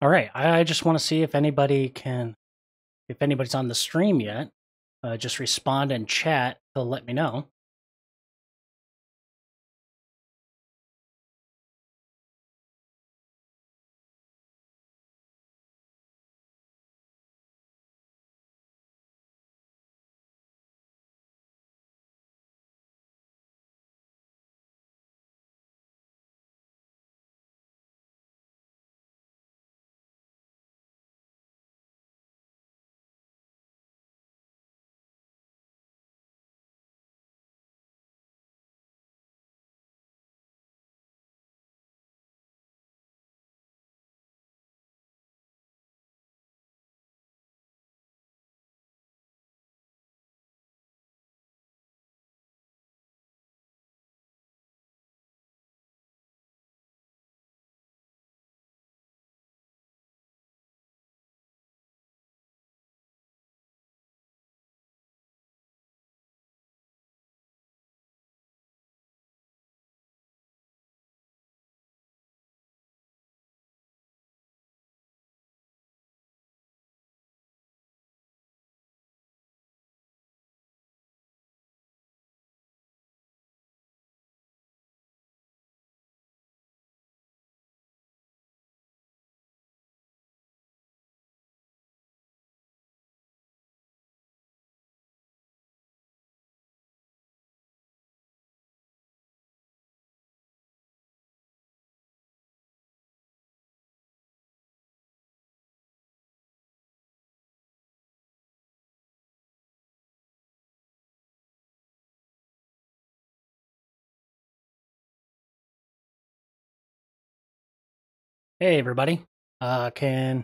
All right, I just want to see if anybody can, if anybody's on the stream yet, just respond in chat to let me know. Hey everybody, is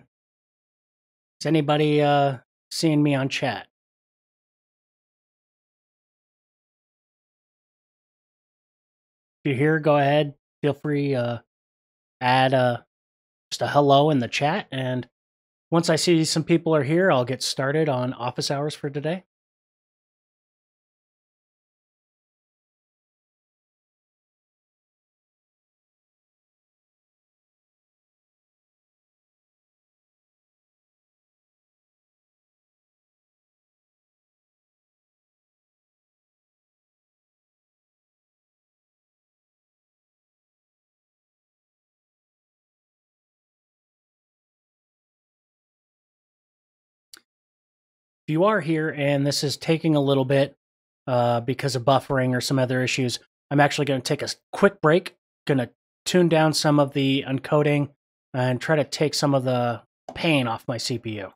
anybody seeing me on chat? If you're here, go ahead, feel free, add just a hello in the chat, and once I see some people are here, I'll get started on office hours for today. If you are here and this is taking a little bit because of buffering or some other issues, I'm actually going to take a quick break, going to tune down some of the encoding and try to take some of the pain off my CPU.